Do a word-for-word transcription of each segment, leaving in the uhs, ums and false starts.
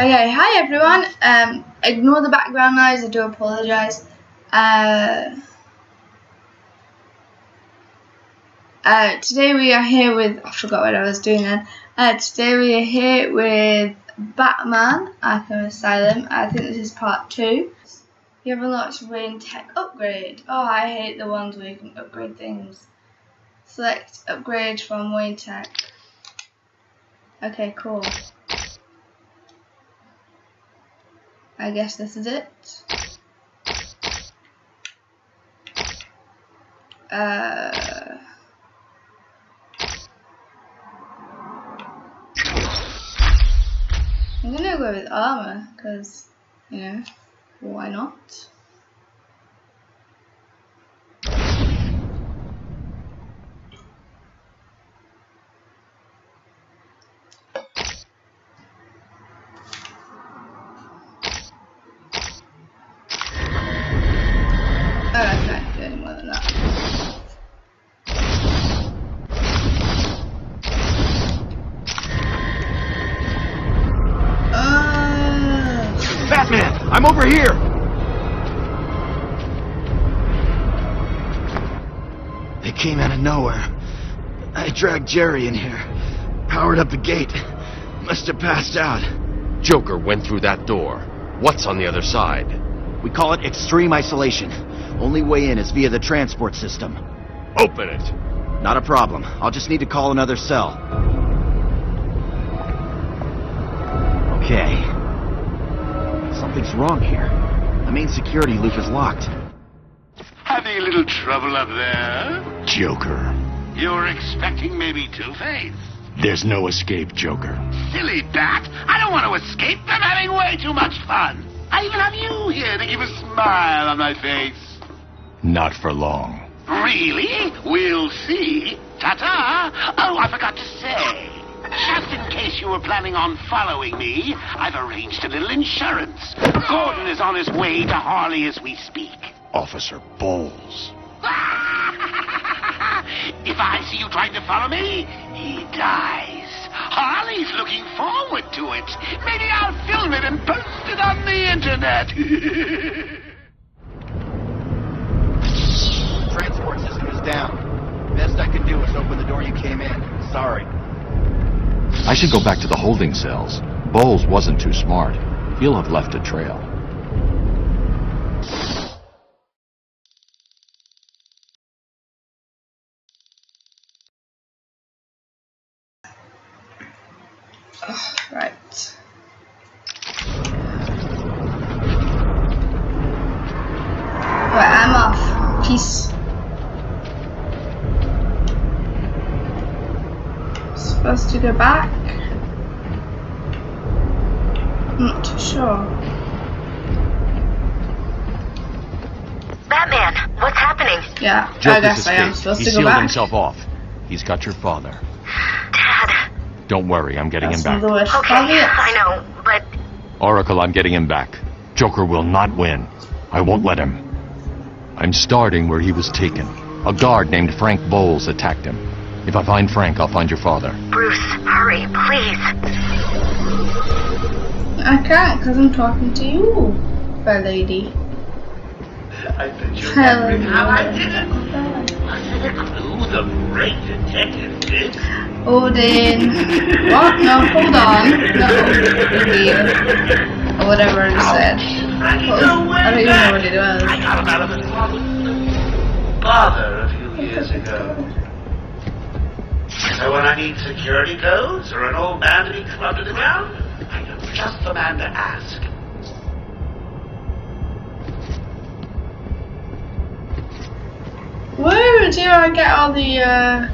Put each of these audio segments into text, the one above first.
Okay, hi everyone. Um, ignore the background noise. I do apologise. Uh, uh, today we are here with. I forgot what I was doing then. Uh, today we are here with Batman Arkham Asylum. I think this is part two. You haven't watched Wayne Tech upgrade. Oh, I hate the ones where you can upgrade things. Select upgrade from Wayne Tech. Okay, cool. I guess this is it. Uh, I'm gonna go with armor because, you know, why not? I'm over here! They came out of nowhere. I dragged Jerry in here. Powered up the gate. Must have passed out. Joker went through that door. What's on the other side? We call it extreme isolation. Only way in is via the transport system. Open it! Not a problem. I'll just need to call another cell. Okay. Something's wrong here. The main security loop is locked. Having a little trouble up there? Joker. You're expecting maybe Two-Face. There's no escape, Joker. Silly bat! I don't want to escape. I'm having way too much fun. I even have you here to give a smile on my face. Not for long. Really? We'll see. Ta-ta! Oh, I forgot to say. Just in case you were planning on following me, I've arranged a little insurance. Gordon is on his way to Harley as we speak. Officer Bowles. If I see you trying to follow me, he dies. Harley's looking forward to it. Maybe I'll film it and post it on the internet. Transport system is down. Best I could do is open the door you came in. Sorry. I should go back to the holding cells. Bowles wasn't too smart. He'll have left a trail. Oh, right. Right, I'm off. Peace. Supposed to go back? Not too sure. Batman, what's happening? Yeah, Joker's I guess I am supposed to go back. He sealed himself off. He's got your father. Dad. Don't worry, I'm getting That's him back. Okay, I know, but... Oracle, I'm getting him back. Joker will not win. I won't let him. I'm starting where he was taken. A guard named Frank Bowles attacked him. If I find Frank, I'll find your father. Bruce, hurry, please. I can't, because I'm talking to you, fair lady. I bet you remember how I did it. Wasn't it clue the great detective did? Odin. What? No, hold on. No. Or whatever it said. I, was, I don't even know what it was. I got him out of his father's father a few years ago. So when I need security codes or an old man to be clubbed to the ground, I am just the man to ask. Where do I get all the uh,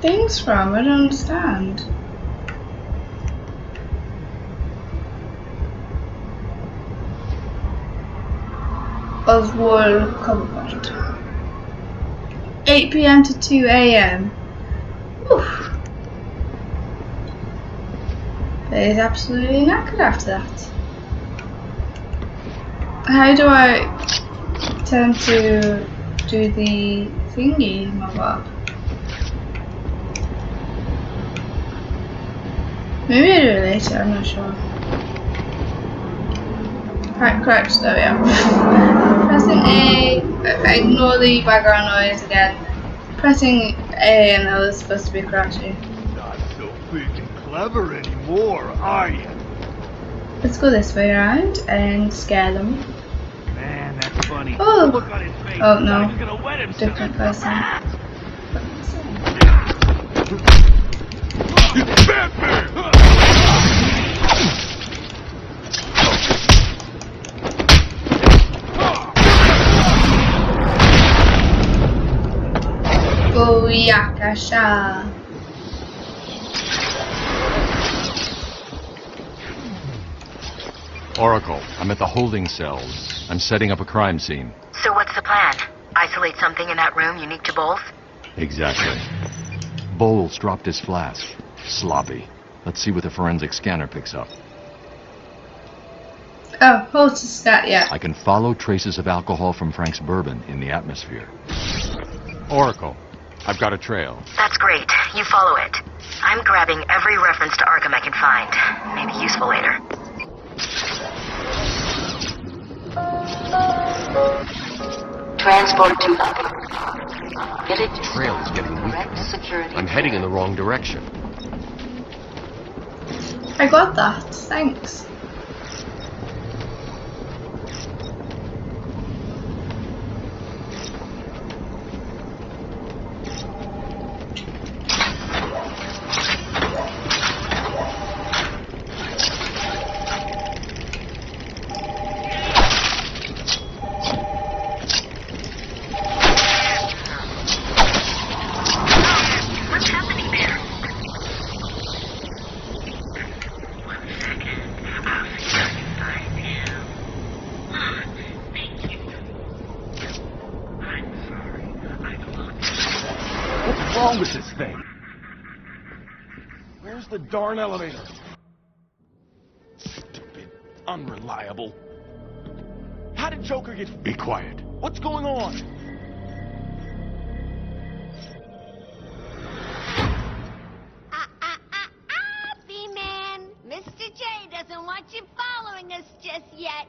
things from? I don't understand. Oswald Copperpot. eight p m to two a m That is absolutely knackered after that. How do I turn to do the thingy, my bob? Maybe I do it later, I'm not sure. Right, correct, there we are. Pressing A, ignore the background noise again. Pressing A and L is supposed to be crouching. Not so freaking clever anymore, are you? Let's go this way around and scare them. Man, that's funny. Oh! Look on his face. Oh no. He's gonna wet himself. Different person. It's Batman! Yakasha. Oracle, I'm at the holding cells. I'm setting up a crime scene. So what's the plan? Isolate something in that room unique to Bowles? Exactly. Bowles dropped his flask. Sloppy. Let's see what the forensic scanner picks up. Oh, hold to stat, yeah. I can follow traces of alcohol from Frank's bourbon in the atmosphere. Oracle, I've got a trail. That's great. You follow it. I'm grabbing every reference to Arkham I can find. Maybe useful later. Transport to Gotham. Village. The trail is getting weak. I'm heading in the wrong direction. I got that. Thanks. The darn elevator. Stupid, unreliable. How did Joker get? Be quiet. What's going on? Ah, ah, ah, ah, B-Man. Mister J doesn't want you following us just yet.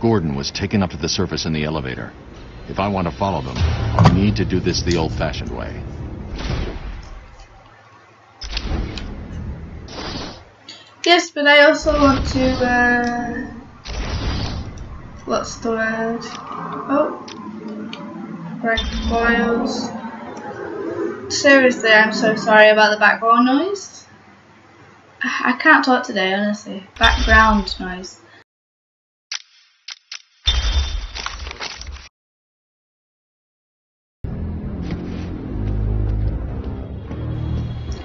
Gordon was taken up to the surface in the elevator. If I want to follow them, I need to do this the old-fashioned way. Yes, but I also want to, uh... what's the word? Oh. Frank Bowles. Seriously, I'm so sorry about the background noise. I can't talk today, honestly. Background noise.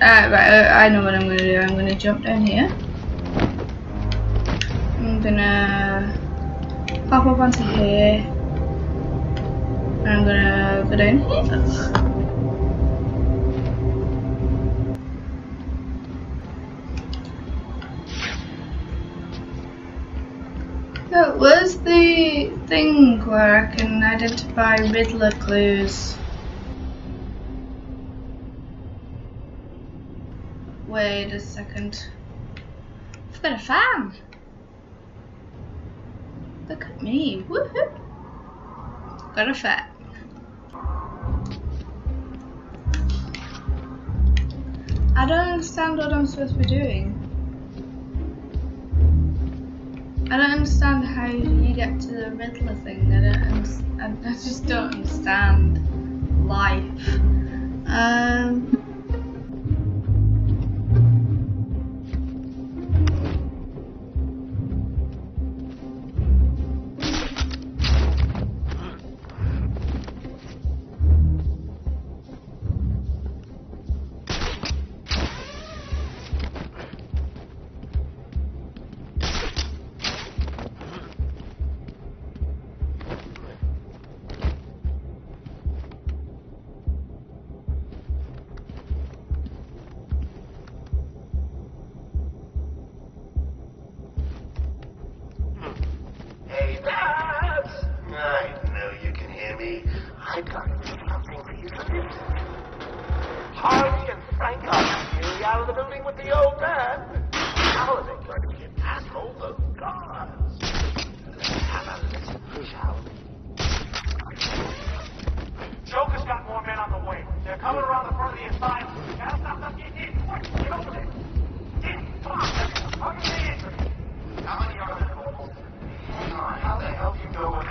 Uh, right, I know what I'm going to do. I'm going to jump down here. I'm going to pop up onto here. And I'm going to go down here. Oh, where's the thing where I can identify Riddler clues? Wait a second. I've got a fan. Look at me. Woohoo. Got a fan. I don't understand what I'm supposed to be doing. I don't understand how you get to the Riddler thing. I don't. I, I just don't understand life. Um. me. I've got nothing for you to do. Harley and Frank are nearly out of the building with the old man. How are they going to be an asshole to gods? Have a listen, shall we? Joker's got more men on the way. They're coming around the front of the asylum. Now stop them. Get in. Quick. Get over there. In. Come on. How many How many are there? Hang on. How the hell do you know what?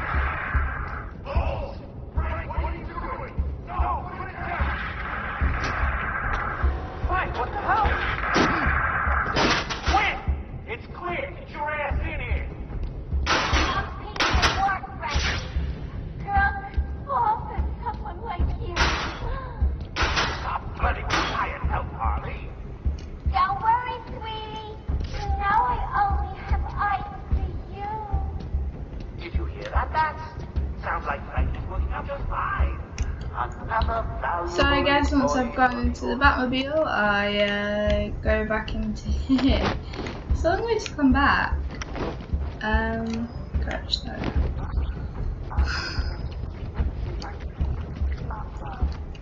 Bowles! Frank, what are you doing? No, put it down. Frank, what the hell? Quick! It's clear. Get your ass in here. Bloody quiet help, Harley. Don't worry, sweetie. You know I only have eyes for you. Did you hear that, Bats? Sounds like Frank is working out just fine. Another valuable. Sorry guys, once I've gotten into the Batmobile, I uh, go back into here. It's a long way to come back. Um, crouch though.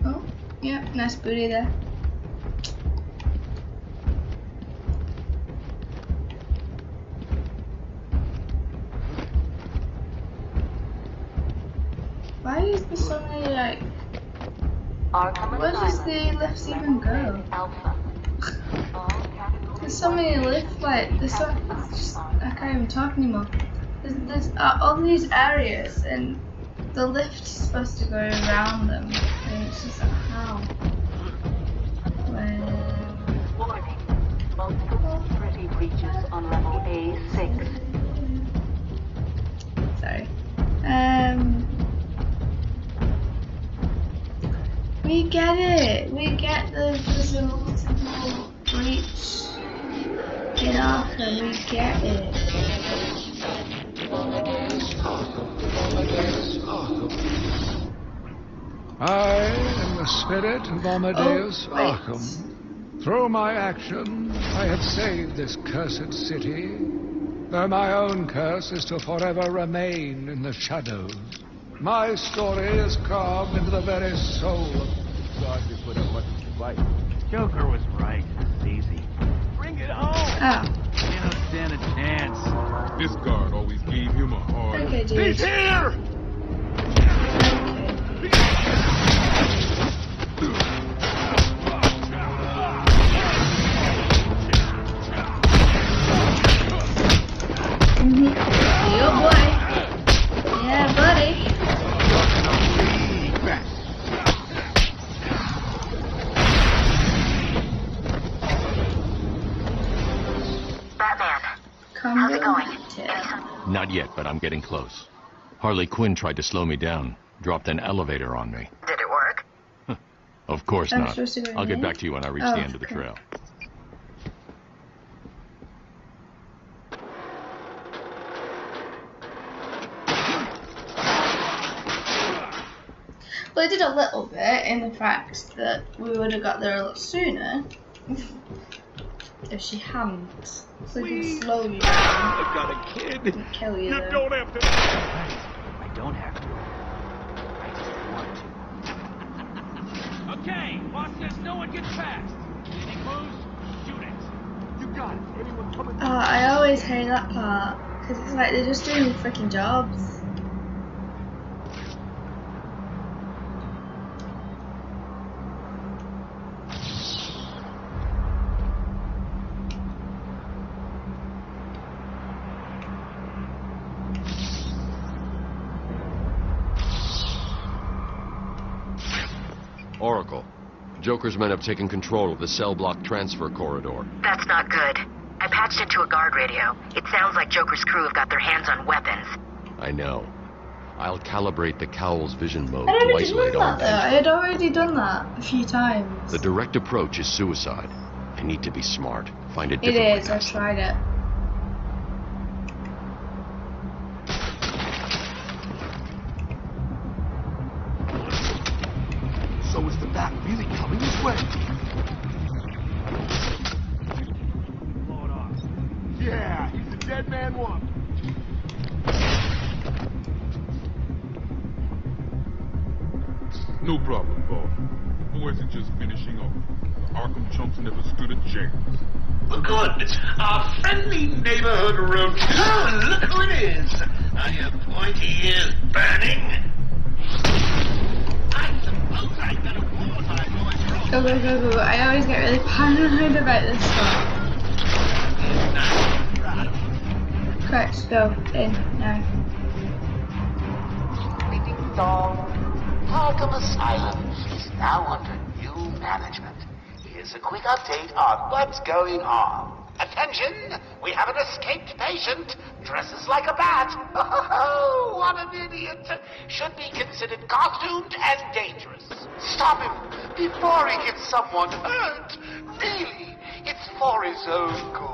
Oh. Yep, nice booty there. Why is there so many, like, where does the lifts even go? There's so many lifts, like, there's so, just, I can't even talk anymore. There's, there's uh, all these areas and the lift is supposed to go around them, and it's just like, how? Warning, multiple security breaches on level A six. Sorry. Um, we get it. We get the there's a multiple breach in Arkham. We get it. I am the spirit of Amadeus oh, Arkham. Through my action, I have saved this cursed city, though my own curse is to forever remain in the shadows. My story is carved into the very soul of you put up what you like. Joker was right. It's easy. Bring it home! Oh. You don't stand a chance. This guard always gave him a hard. Okay, he's here! Not yet, but I'm getting close. Harley Quinn tried to slow me down, dropped an elevator on me. Did it work? Of course I'm not. I'll get back to you when I reach oh, the end of the okay. trail. Well, I did a little bit in the fact that we would have got there a lot sooner. If she hadn't, so you can slow you down. I've got a kid. And kill you. You don't have to. I don't have to. I just want to. Okay, boss says no one gets past. Any clues? Shoot it. You got it. Anyone coming? Oh, I always hate that part because it's like they're just doing the freaking jobs. Oracle, Joker's men have taken control of the cell block transfer corridor. That's not good. I patched into a guard radio. It sounds like Joker's crew have got their hands on weapons. I know. I'll calibrate the cowl's vision mode to isolate all. I had already done that a few times. The direct approach is suicide. I need to be smart. Find a different way. It is. I've tried it. Yeah, he's a dead man one. No problem, boss. The boys are just finishing up. The Arkham chumps never stood a chance. Good. Our friendly neighborhood road. Oh, look who it is. Are your pointy ears burning? I suppose I got a war time noise. Go, go, go, go. I always get really paranoid about this one. Correct. Go. In. Now. Ding dong. Arkham Asylum is now under new management. Here's a quick update on what's going on. Attention! We have an escaped patient. Dresses like a bat. Oh, what an idiot. Should be considered costumed and dangerous. Stop him before he gets someone hurt. Really, it's for his own good.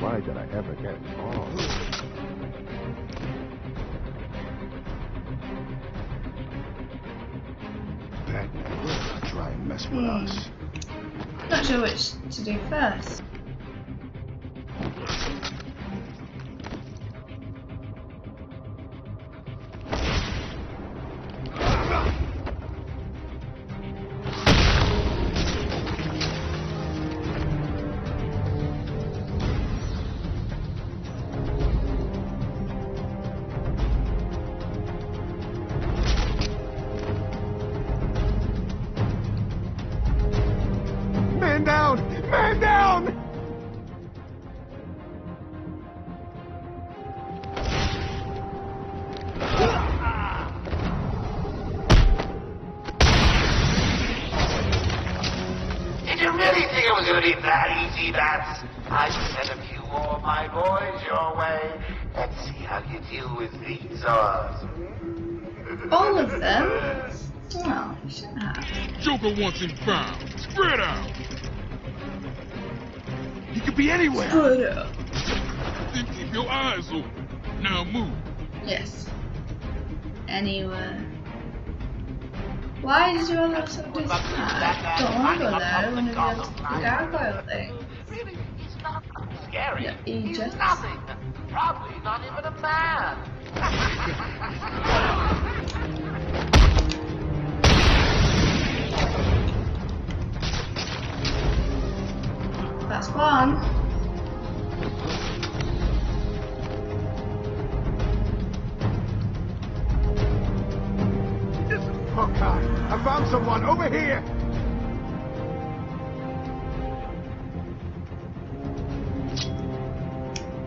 Why did I ever get involved? Batman, try and mess with mm. us. Not sure which to do first. Joker wants him found. Spread out. He could be anywhere. Spread out. Then keep your eyes open. Now move. Yes. Anywhere. Why is your love so distant? I don't want to go there. I want to be able to do gargoyle things. Really, he's not scary. Yeah, he he's just... nothing. Probably not even a man. That's one. Oh God, I found someone over here.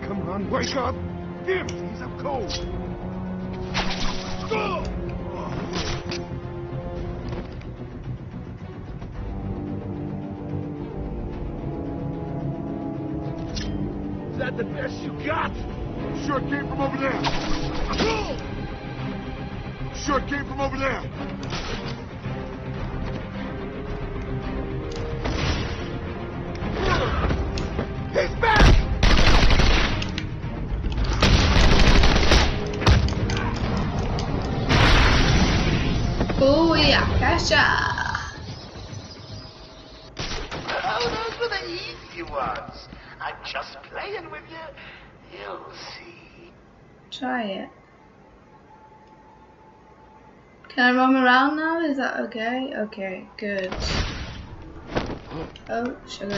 Come on, wake up. Damn, he's up cold. Go! The best you got? Sure it came from over there. Sure it came from over there. He's back! Oh yeah, gotcha! Just playing with you, you'll see. Try it. Can I roam around now? Is that okay? Okay, good. Oh, sugar.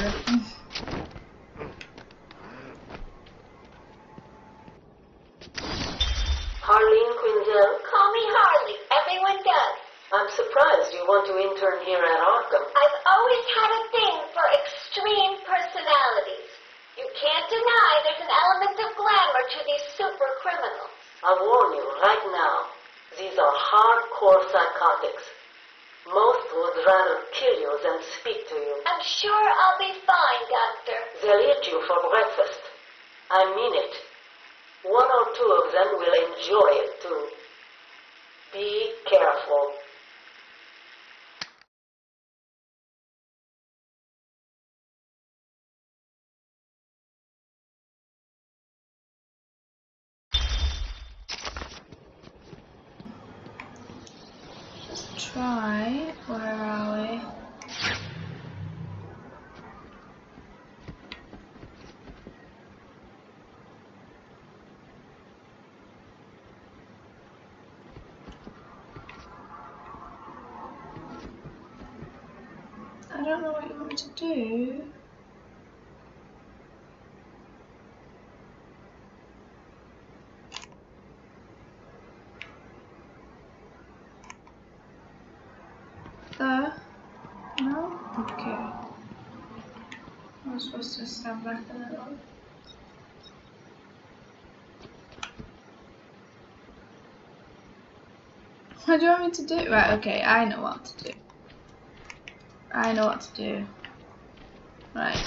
Harleen Quinzel, call me Harley. Everyone does. I'm surprised you want to intern here at Arkham. I've always had a thing for extreme personalities. You can't deny there's an element of glamour to these super criminals. I warn you right now, these are hardcore psychotics. Most would rather kill you than speak to you. I'm sure I'll be fine, Doctor. They'll eat you for breakfast. I mean it. One or two of them will enjoy it too. Be careful. try, where are we? I don't know what you want to do. Just stand back a little. What do you want me to do? Right, okay, I know what to do. I know what to do. Right.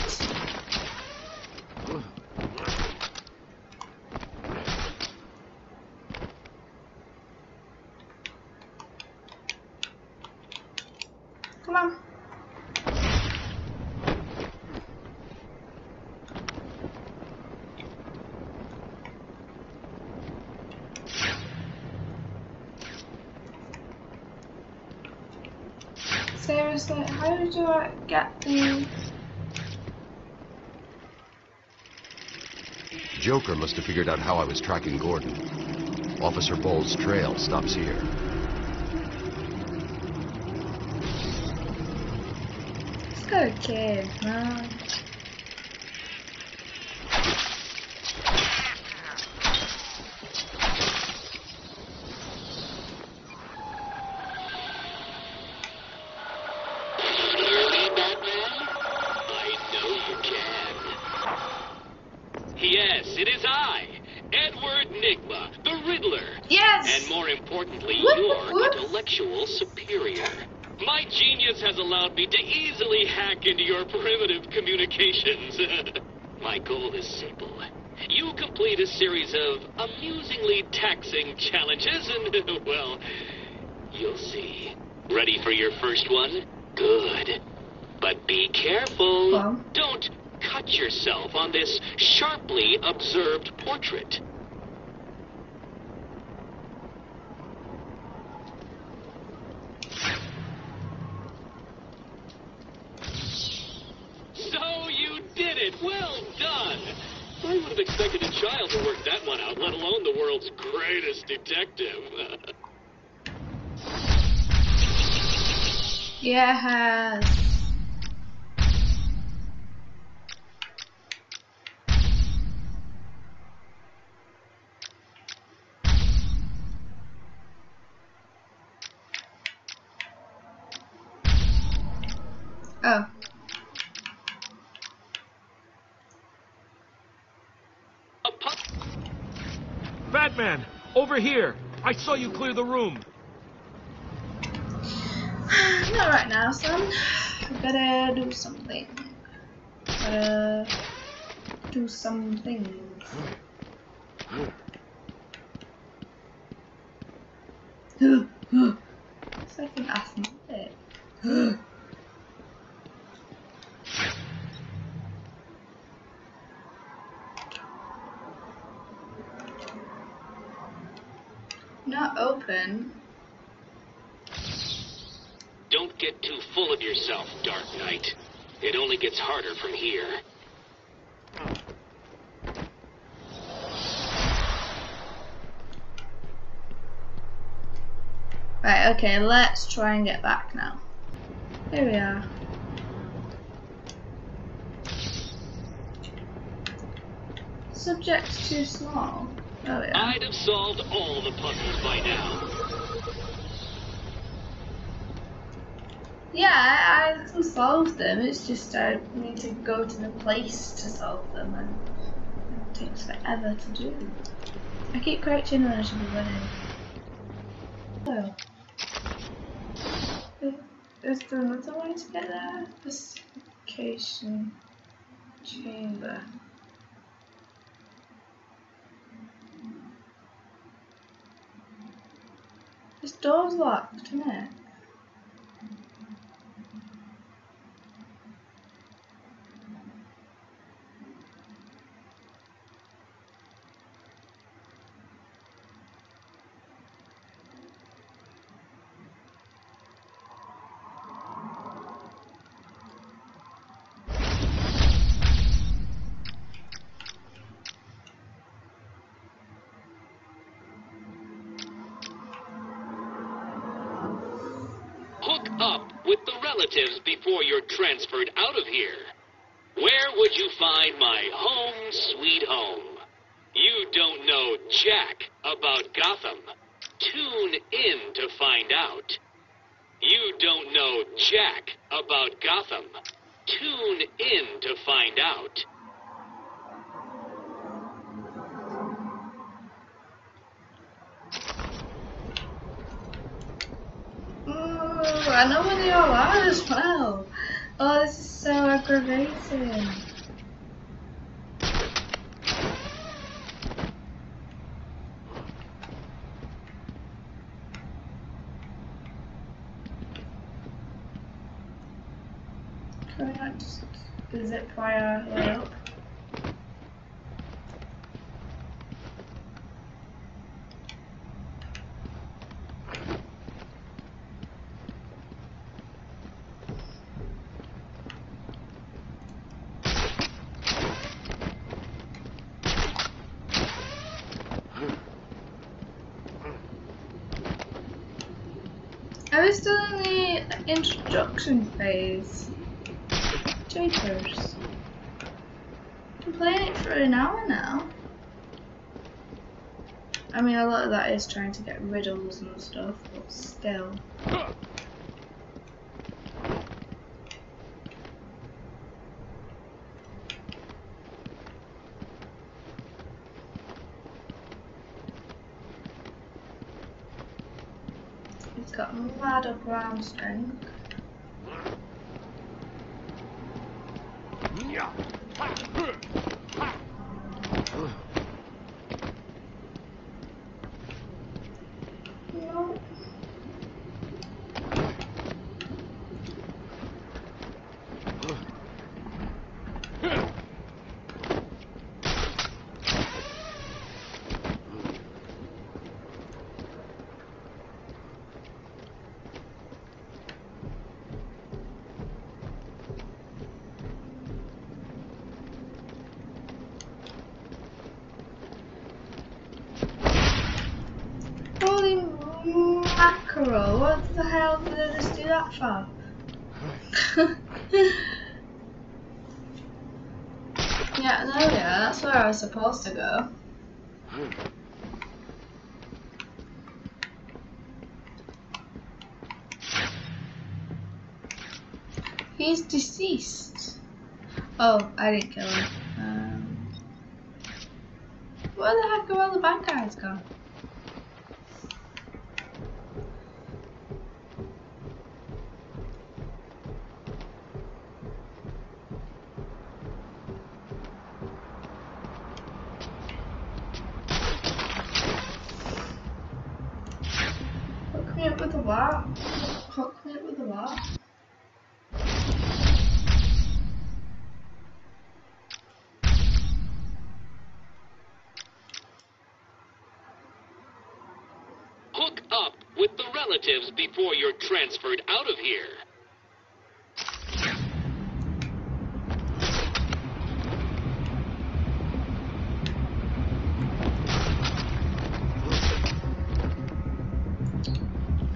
Seriously, how do I get the... Joker must have figured out how I was tracking Gordon. Officer Bowles' trail stops here. Good kid, man. Into your primitive communications. My goal is simple. You complete a series of amusingly taxing challenges and, well, you'll see. Ready for your first one? Good. But be careful. Well. Don't cut yourself on this sharply observed portrait. Detective. Yes. Oh. Batman! Over here! I saw you clear the room! Not right now, son. I better do something. Better do something. It's like an asthmatic. Not open. Don't get too full of yourself, Dark Knight. It only gets harder from here. Right, okay, let's try and get back now. Here we are. Subject's too small. Oh, yeah. I'd have solved all the puzzles by now. Yeah, I, I solved them. It's just I need to go to the place to solve them, and it takes forever to do. I keep crouching when I should be running. Oh. Is, is there another way to get there? This location chamber. This door's locked, isn't it? with the relatives before you're transferred out of here. Where would you find my home sweet home? You don't know jack about Gotham. Tune in to find out. You don't know jack about Gotham. Tune in to find out. Ooh, I know where they all are as well. Oh, this is so aggravating. Can I just zip wire way up? Are we still in the introduction phase? Jokers. I've been playing it for an hour now. I mean, a lot of that is trying to get riddles and stuff, but still. It's got mad up around strength. What the hell did I just do that for? Yeah, no, yeah, that's where I was supposed to go. He's deceased. Oh, I didn't kill him. Um, where the heck are all the bad guys gone? Before you're transferred out of here.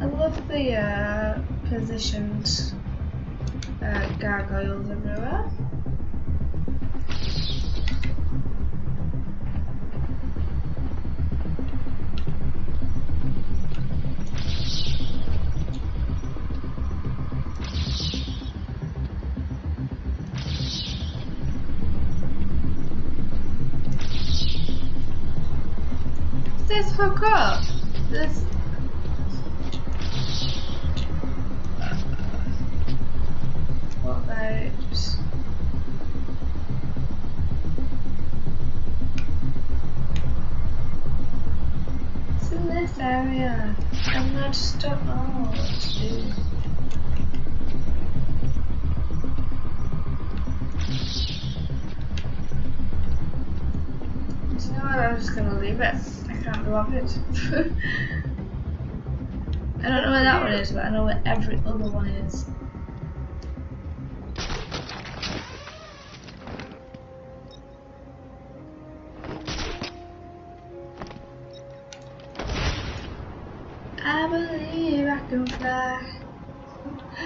I love the uh, positioned uh, gargoyles everywhere. Hook up. This. What those? It's in this area, and I just don't know what to do. Do you know what? I'm just gonna leave it. I can't be bothered. I don't know where that one is, but I know where every other one is. I believe I can fly. It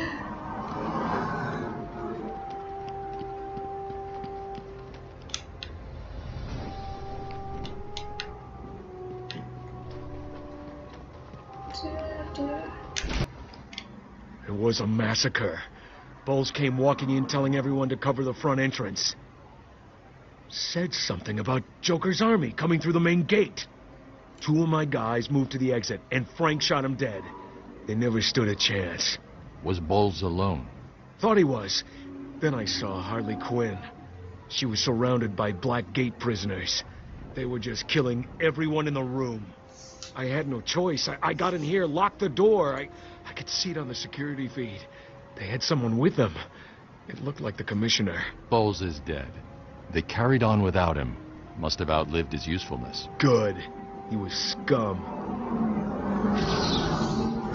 was a massacre. Bowles came walking in, telling everyone to cover the front entrance. Said something about Joker's army coming through the main gate. Two of my guys moved to the exit, and Frank shot him dead. They never stood a chance. Was Bowles alone? Thought he was. Then I saw Harley Quinn. She was surrounded by Black Gate prisoners. They were just killing everyone in the room. I had no choice. I, I got in here, locked the door. I, I could see it on the security feed. They had someone with them. It looked like the commissioner. Bowles is dead. They carried on without him. Must have outlived his usefulness. Good. He was scum.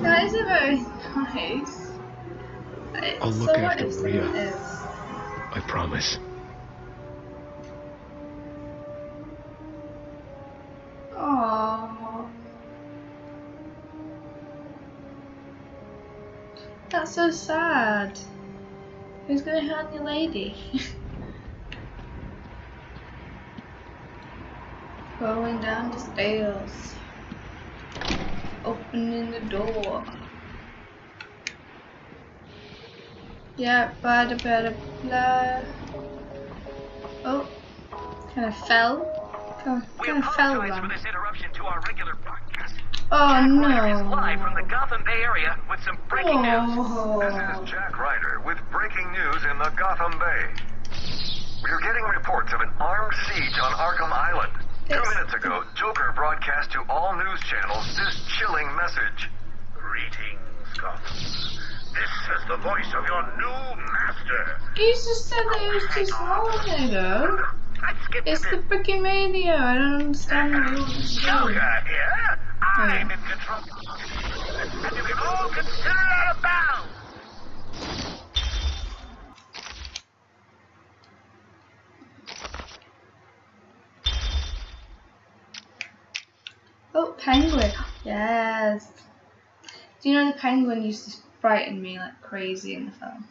That is a very nice. It's I'll look so after Rhea. I promise. Oh, that's so sad. Who's gonna help the lady? Going down the stairs, opening the door. Yeah, bada bada blah. Oh, kind of fell. Kind of, kind of fell one. Oh no! Jack Ryder is live from the Gotham Bay Area with some breaking oh. news. This is Jack Ryder with breaking news in the Gotham Bay. We're getting reports of an armed siege on Arkham Island. Two minutes ago, Joker broadcast to all news channels this chilling message. Greetings, Gotham. This is the voice of your new master. He's just said that it was too small, though. It's the freaking radio. I don't understand what you're saying. Joker here. I'm in control. And you can all consider it a bow. Oh, Penguin. Yes. Do you know the Penguin used to frighten me like crazy in the film?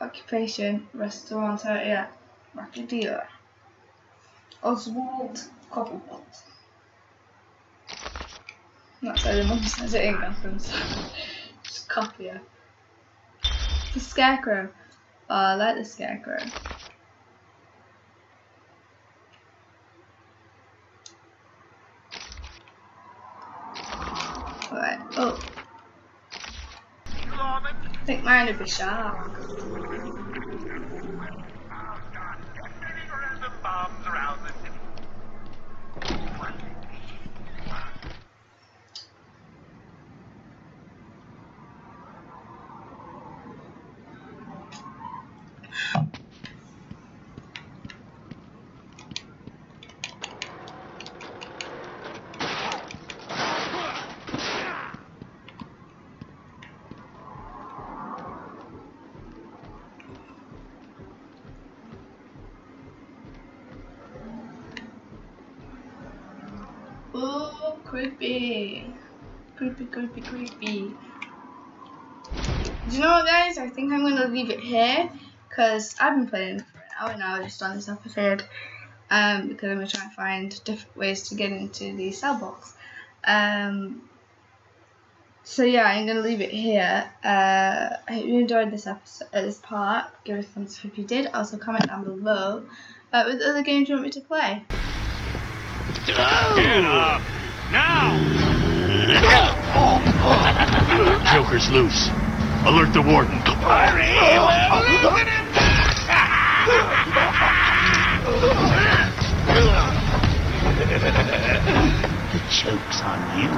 Occupation, restaurateur, yeah. Racketeer. Oswald Copperpot. That's how the mum says it in Gotham, so just copy her. The Scarecrow. Oh, I like the Scarecrow. Right. Oh. I think mine would be sharp. Creepy, creepy, creepy, creepy. Do you know what, guys? I think I'm gonna leave it here because I've been playing for an hour now just on this episode. Um, because I'm gonna try and find different ways to get into the cell box. Um, so yeah, I'm gonna leave it here. Uh, I hope you enjoyed this episode, uh, this part. Give it a thumbs up if you did. Also, comment down below uh, with other games you want me to play. Oh! Get up! Now! Joker's loose. Alert the warden. Hurry! We'll listen him back! The joke's on you.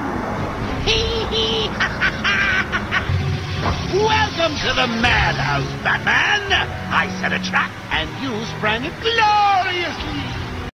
Welcome to the madhouse, Batman! I set a trap and you sprang it gloriously!